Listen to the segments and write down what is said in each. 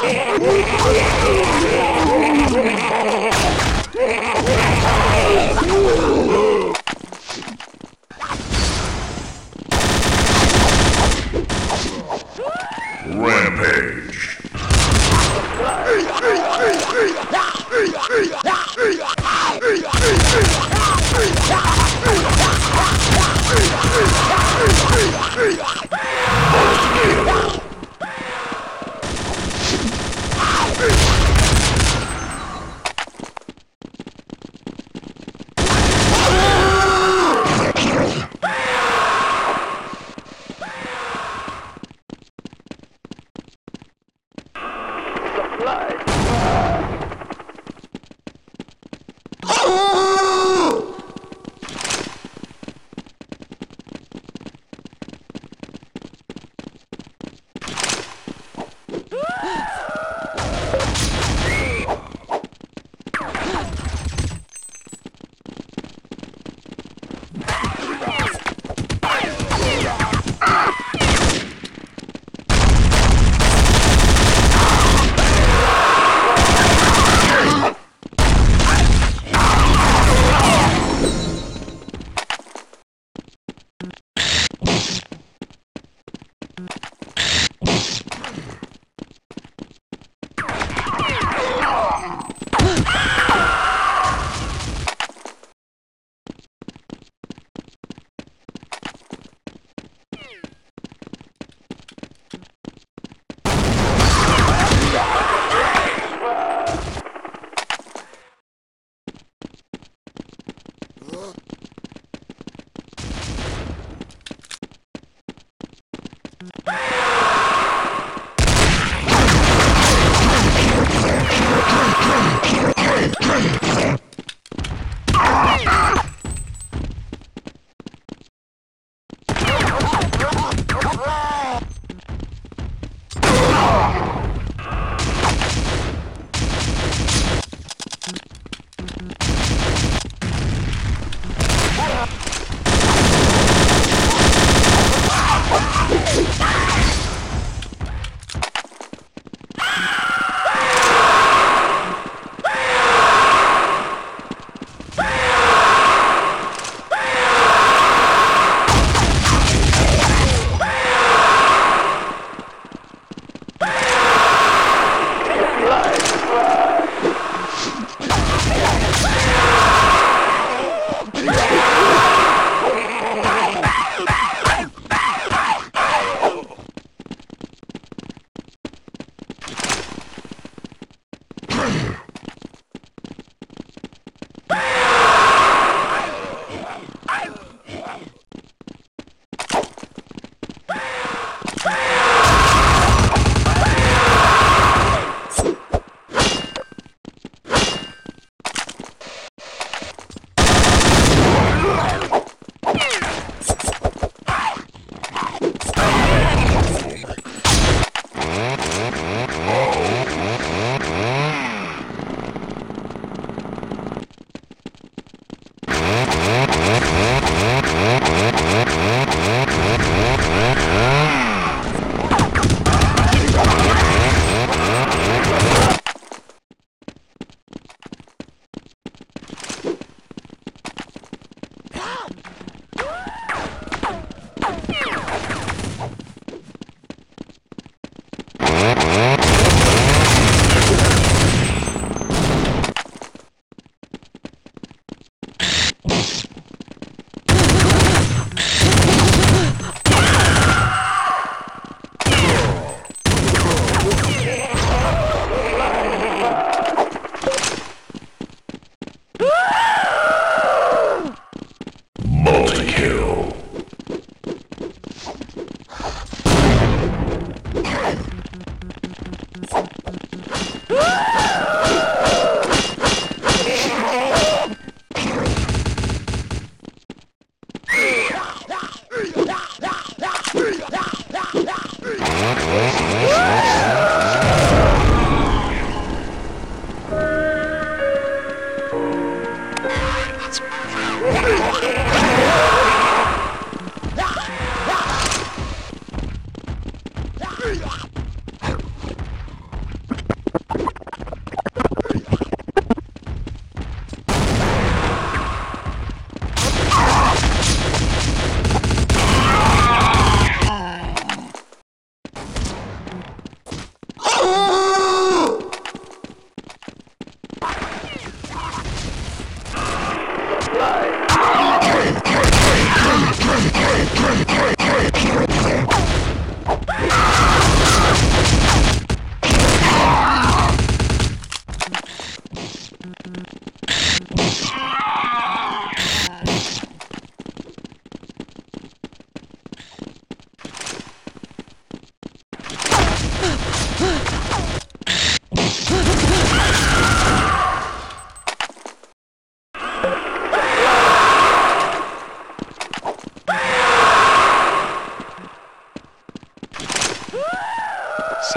Rampage.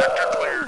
Sector clear.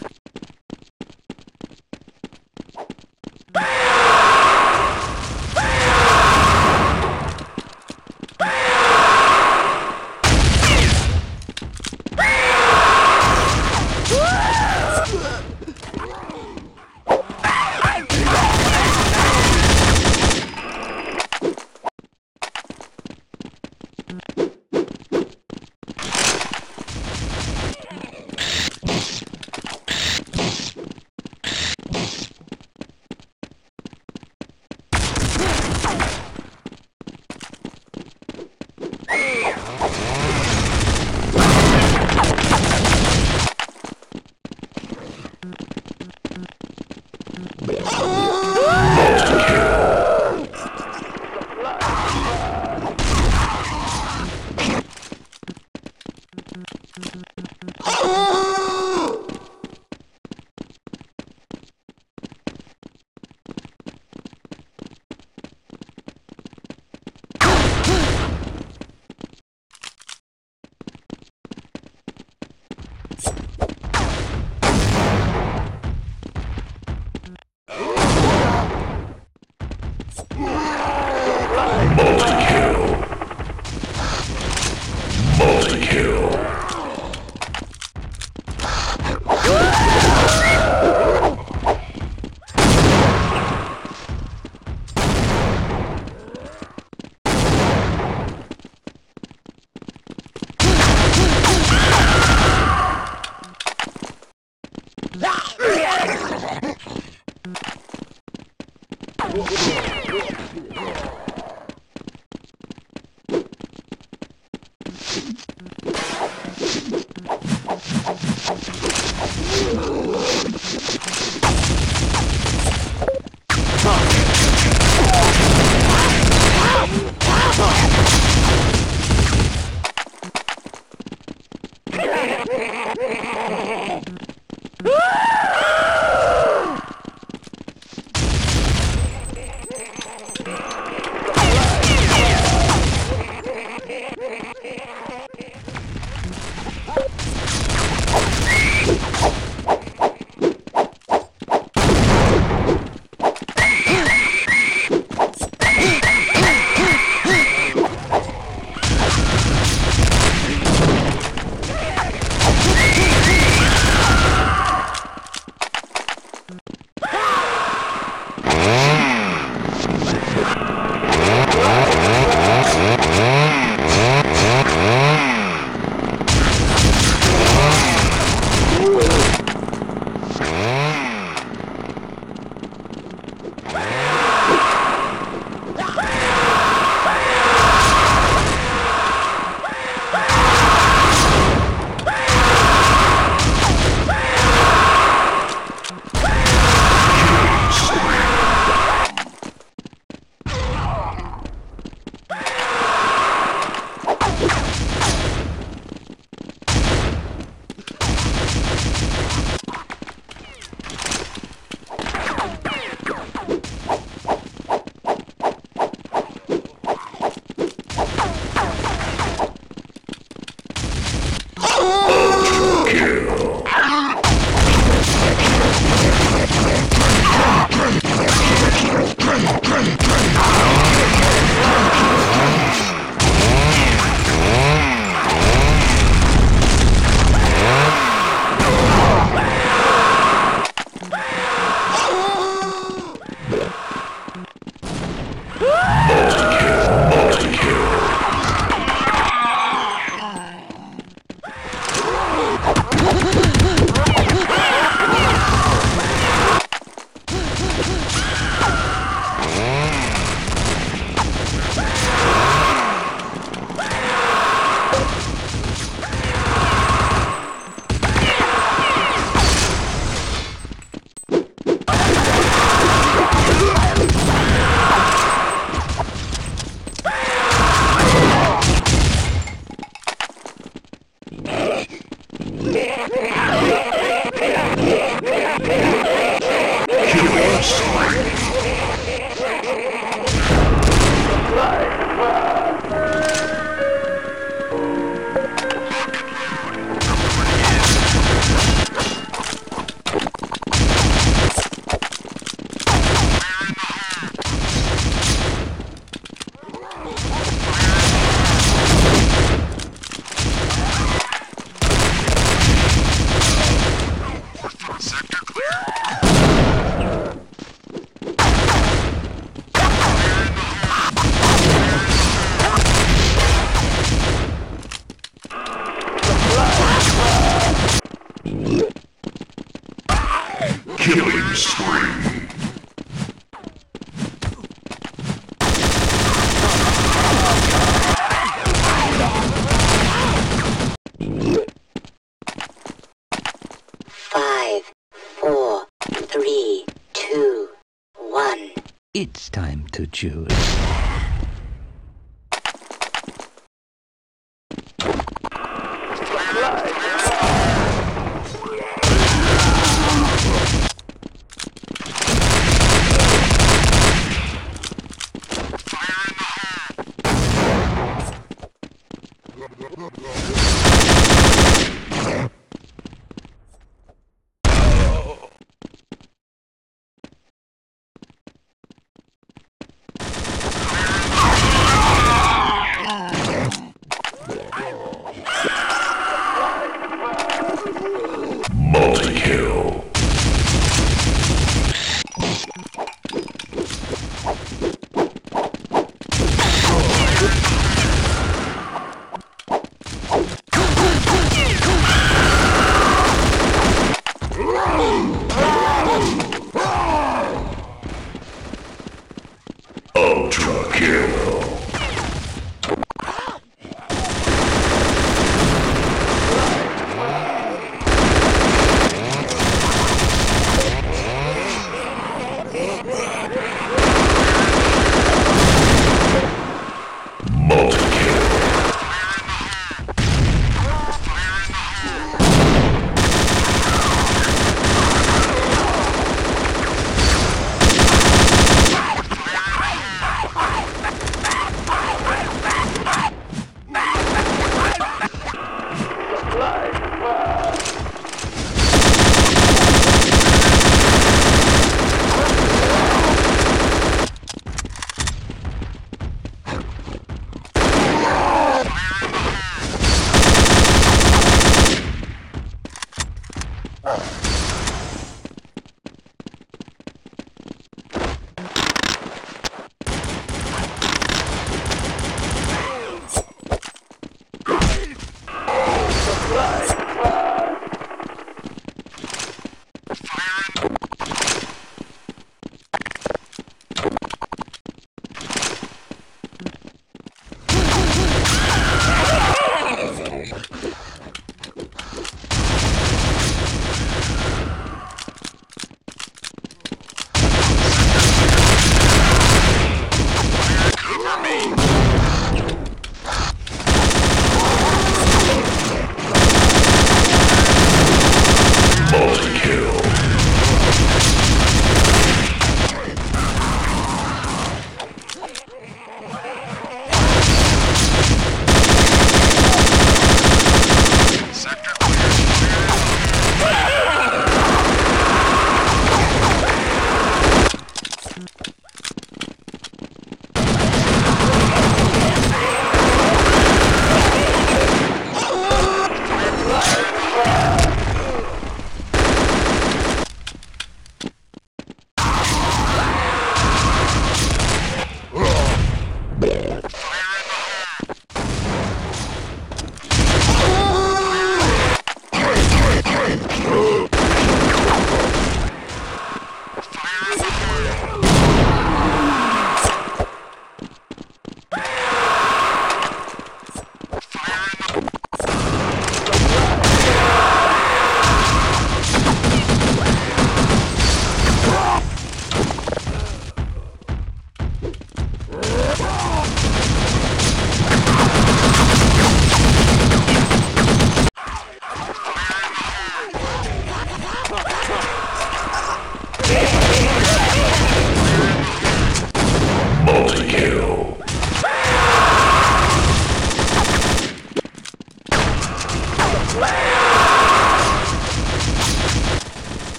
Killing spree. It's time to choose.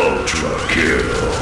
Ultra kill.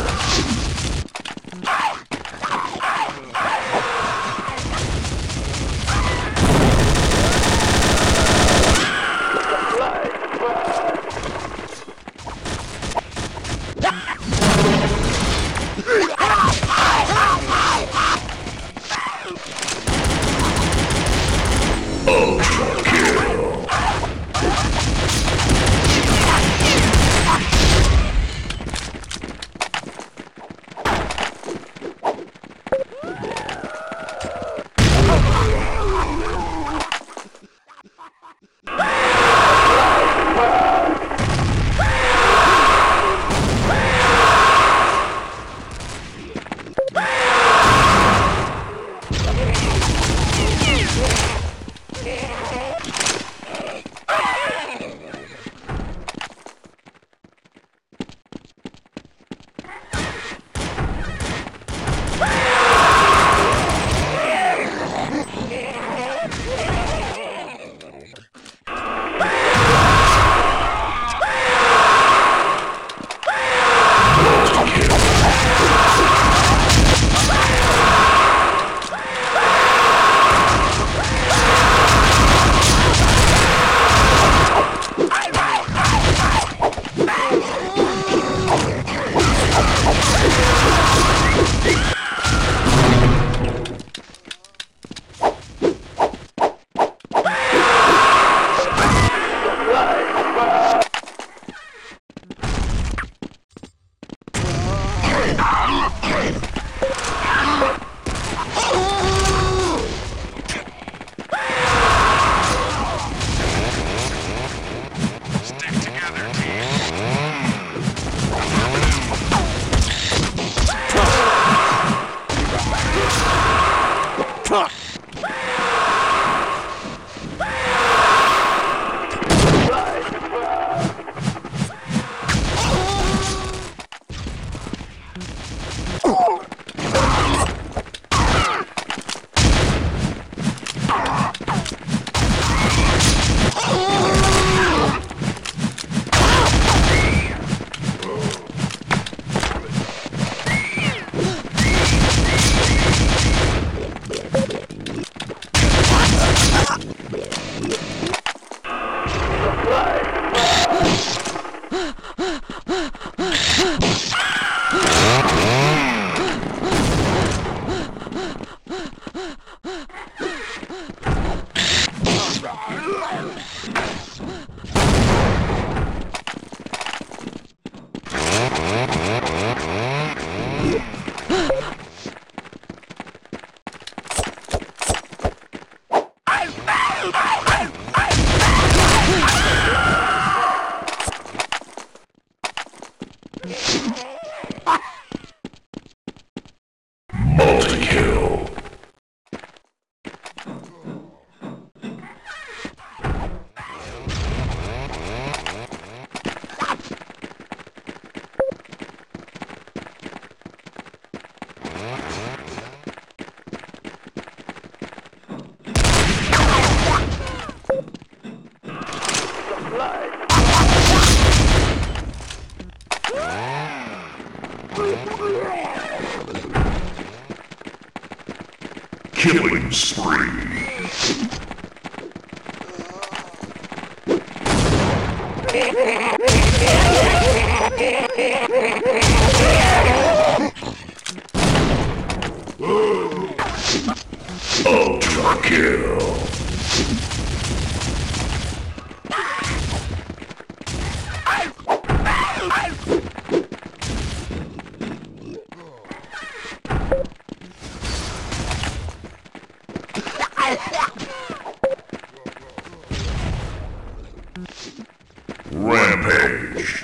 Killing spree. Ultra kill. Rampage.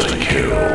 kill to kill.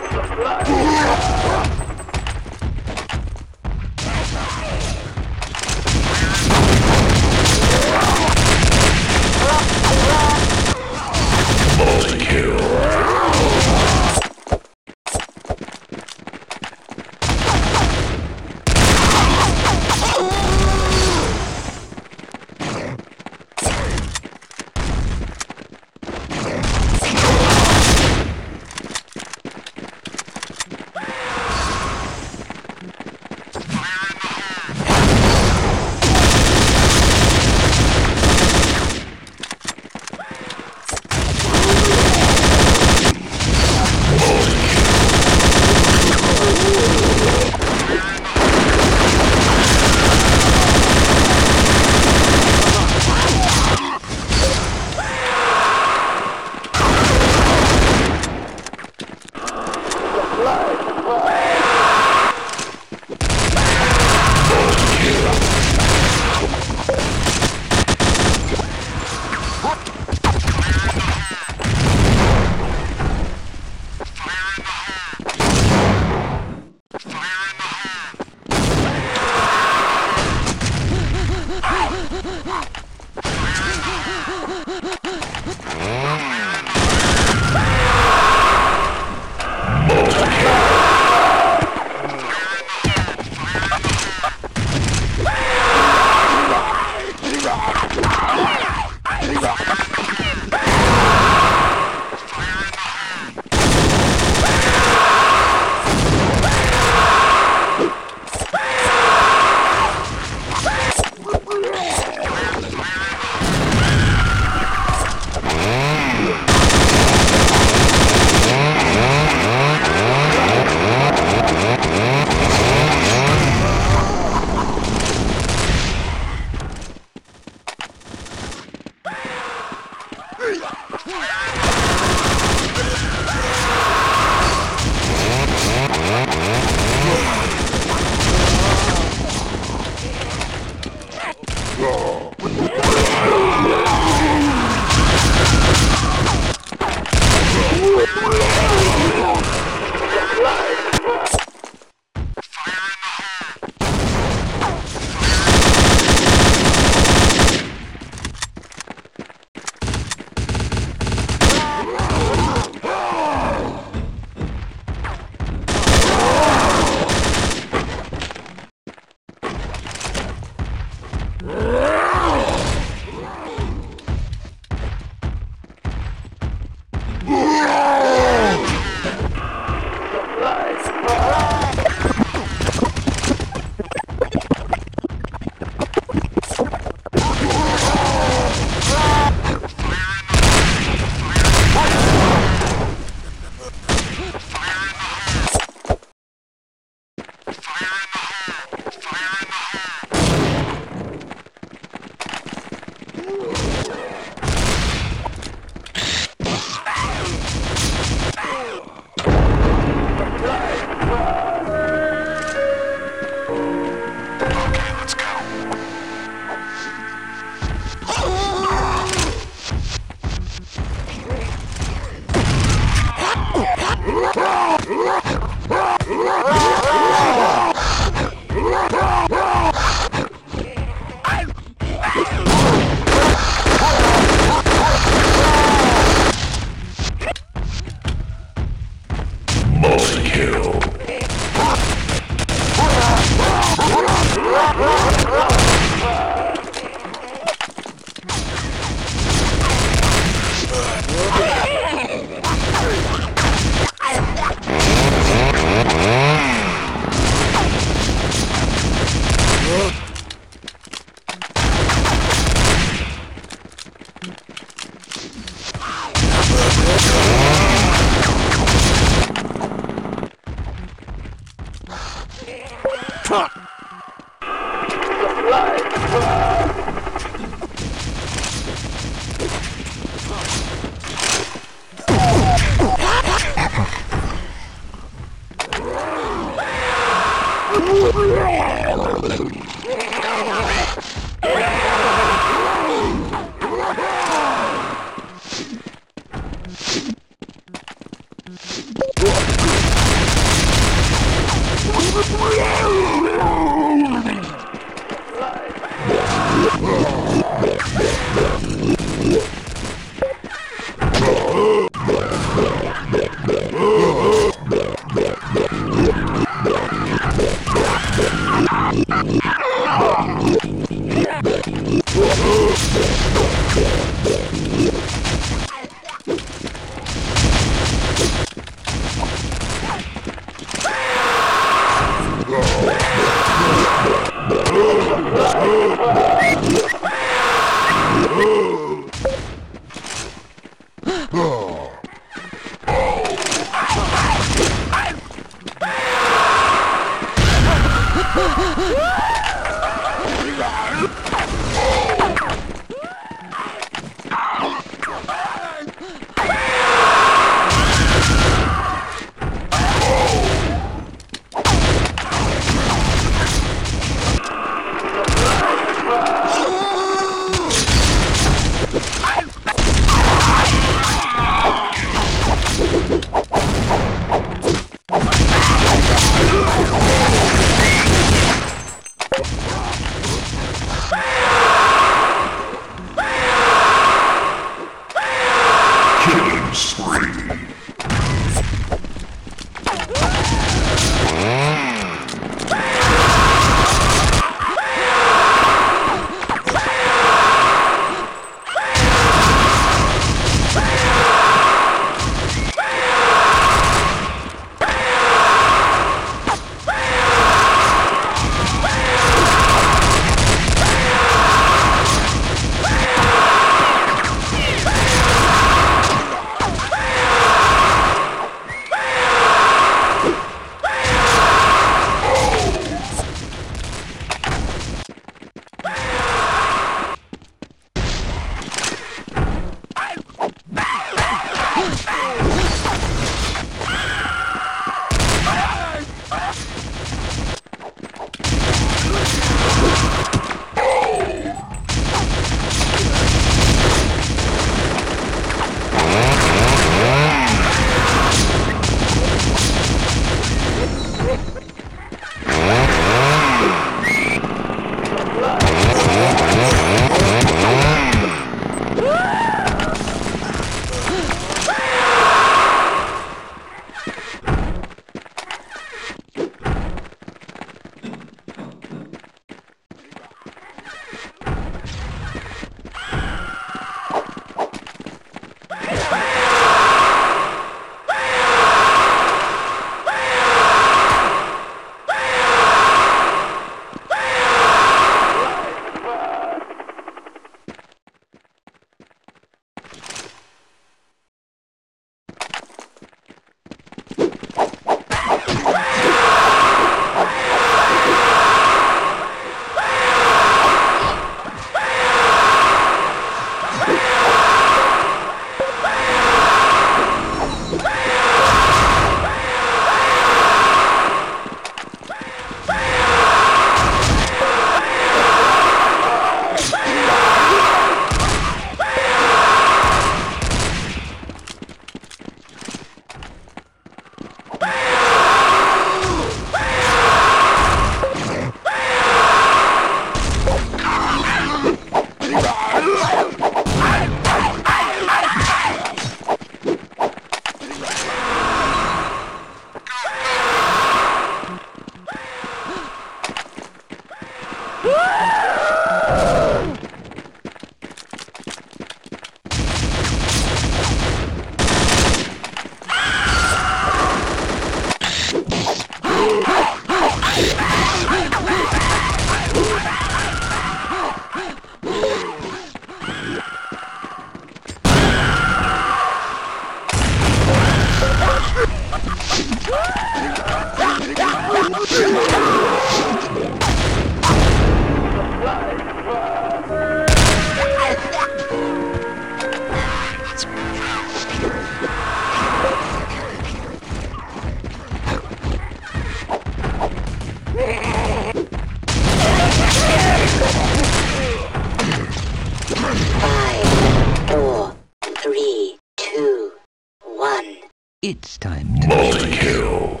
It's time to multi kill.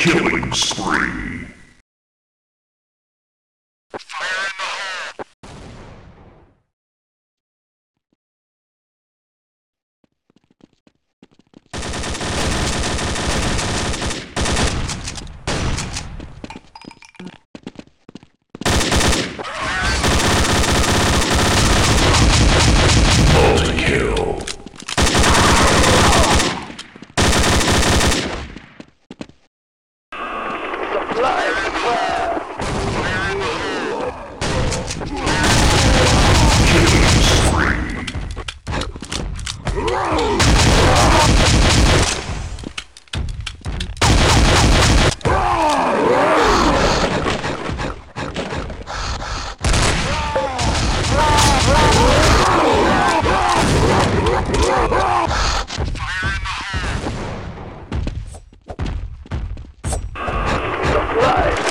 Killing spree. Fire in the hole. Multi-kill. Live.